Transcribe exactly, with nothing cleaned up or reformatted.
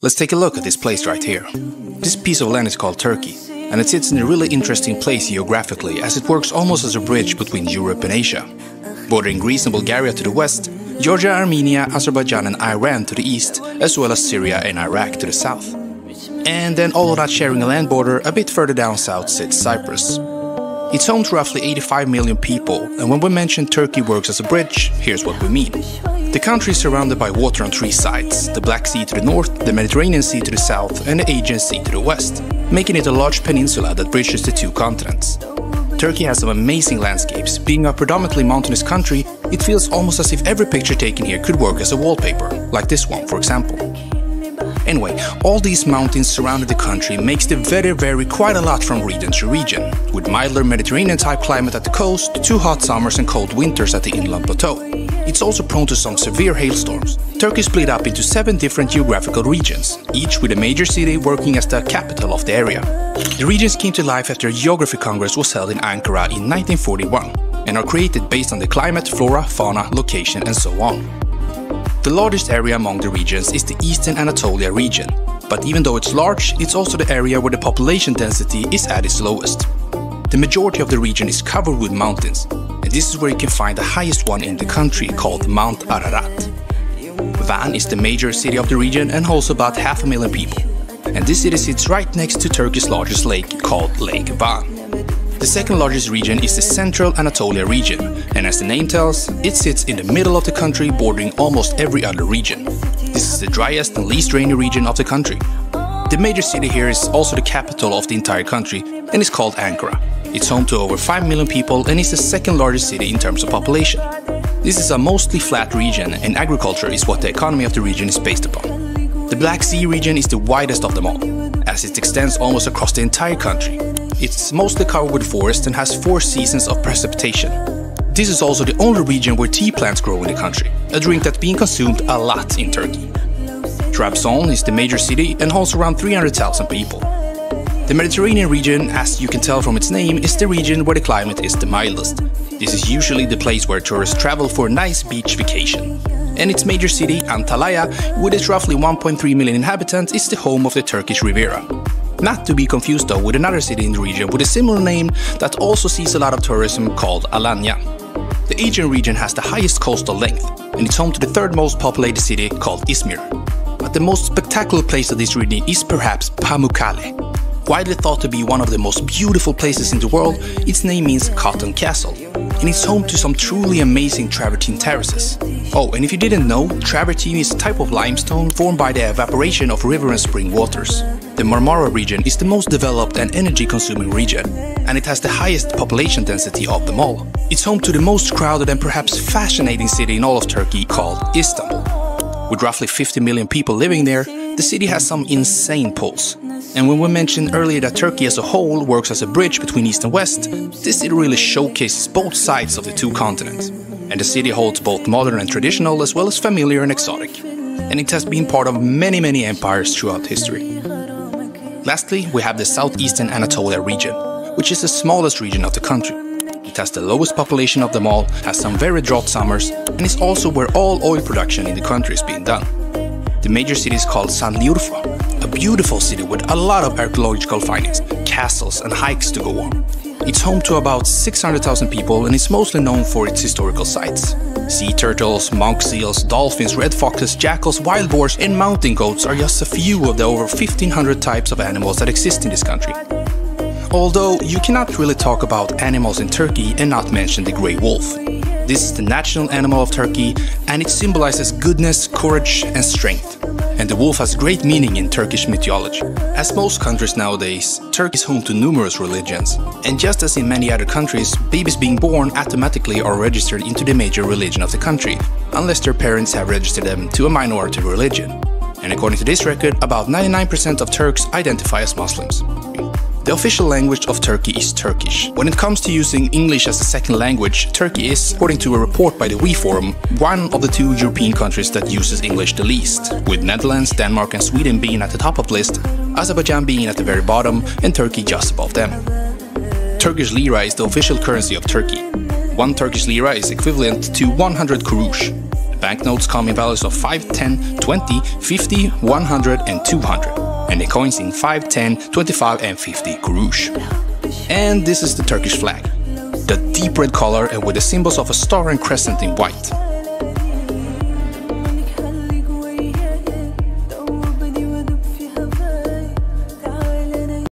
Let's take a look at this place right here. This piece of land is called Turkey, and it sits in a really interesting place geographically, as it works almost as a bridge between Europe and Asia. Bordering Greece and Bulgaria to the west, Georgia, Armenia, Azerbaijan and Iran to the east, as well as Syria and Iraq to the south. And then, although not sharing a land border, a bit further down south sits Cyprus. It's home to roughly eighty-five million people, and when we mention Turkey works as a bridge, here's what we mean. The country is surrounded by water on three sides, the Black Sea to the north, the Mediterranean Sea to the south, and the Aegean Sea to the west, making it a large peninsula that bridges the two continents. Turkey has some amazing landscapes. Being a predominantly mountainous country, it feels almost as if every picture taken here could work as a wallpaper, like this one, for example. Anyway, all these mountains surrounding the country makes the weather vary quite a lot from region to region, with milder Mediterranean-type climate at the coast, to hot summers and cold winters at the inland plateau. It's also prone to some severe hailstorms. Turkey is split up into seven different geographical regions, each with a major city working as the capital of the area. The regions came to life after a geography congress was held in Ankara in nineteen forty-one, and are created based on the climate, flora, fauna, location and so on. The largest area among the regions is the Eastern Anatolia region, but even though it's large, it's also the area where the population density is at its lowest. The majority of the region is covered with mountains, and this is where you can find the highest one in the country, called Mount Ararat. Van is the major city of the region and holds about half a million people, and this city sits right next to Turkey's largest lake, called Lake Van. The second largest region is the Central Anatolia region, and as the name tells, it sits in the middle of the country, bordering almost every other region. This is the driest and least rainy region of the country. The major city here is also the capital of the entire country and is called Ankara. It's home to over five million people and is the second largest city in terms of population. This is a mostly flat region, and agriculture is what the economy of the region is based upon. The Black Sea region is the widest of them all, as it extends almost across the entire country. It's mostly covered with forest and has four seasons of precipitation. This is also the only region where tea plants grow in the country, a drink that's being consumed a lot in Turkey. Trabzon is the major city and holds around three hundred thousand people. The Mediterranean region, as you can tell from its name, is the region where the climate is the mildest. This is usually the place where tourists travel for a nice beach vacation. And its major city, Antalya, with its roughly one point three million inhabitants, is the home of the Turkish Riviera. Not to be confused though with another city in the region with a similar name that also sees a lot of tourism, called Alanya. The Aegean region has the highest coastal length, and it's home to the third most populated city, called Izmir. But the most spectacular place of this region is perhaps Pamukkale. Widely thought to be one of the most beautiful places in the world, its name means Cotton Castle, and it's home to some truly amazing travertine terraces. Oh, and if you didn't know, travertine is a type of limestone formed by the evaporation of river and spring waters. The Marmara region is the most developed and energy-consuming region, and it has the highest population density of them all. It's home to the most crowded and perhaps fascinating city in all of Turkey, called Istanbul. With roughly fifty million people living there, the city has some insane pulse. And when we mentioned earlier that Turkey as a whole works as a bridge between East and West, this city really showcases both sides of the two continents. And the city holds both modern and traditional, as well as familiar and exotic. And it has been part of many, many empires throughout history. Lastly, we have the Southeastern Anatolia region, which is the smallest region of the country. It has the lowest population of them all, has some very drought summers, and is also where all oil production in the country is being done. The major city is called Sanliurfa, a beautiful city with a lot of archaeological findings, castles and hikes to go on. It's home to about six hundred thousand people and is mostly known for its historical sites. Sea turtles, monk seals, dolphins, red foxes, jackals, wild boars and mountain goats are just a few of the over fifteen hundred types of animals that exist in this country. Although you cannot really talk about animals in Turkey and not mention the grey wolf. This is the national animal of Turkey, and it symbolizes goodness, courage and strength. And the wolf has great meaning in Turkish mythology. As most countries nowadays, Turkey is home to numerous religions. And just as in many other countries, babies being born automatically are registered into the major religion of the country, unless their parents have registered them to a minority religion. And according to this record, about ninety-nine percent of Turks identify as Muslims. The official language of Turkey is Turkish. When it comes to using English as a second language, Turkey is, according to a report by the W E Forum, one of the two European countries that uses English the least, with Netherlands, Denmark and Sweden being at the top of the list, Azerbaijan being at the very bottom and Turkey just above them. Turkish lira is the official currency of Turkey. One Turkish lira is equivalent to one hundred kuruş. Banknotes come in values of five, ten, twenty, fifty, one hundred and two hundred, and the coins in five, ten, twenty-five and fifty kuruş. And this is the Turkish flag, the deep red color and with the symbols of a star and crescent in white.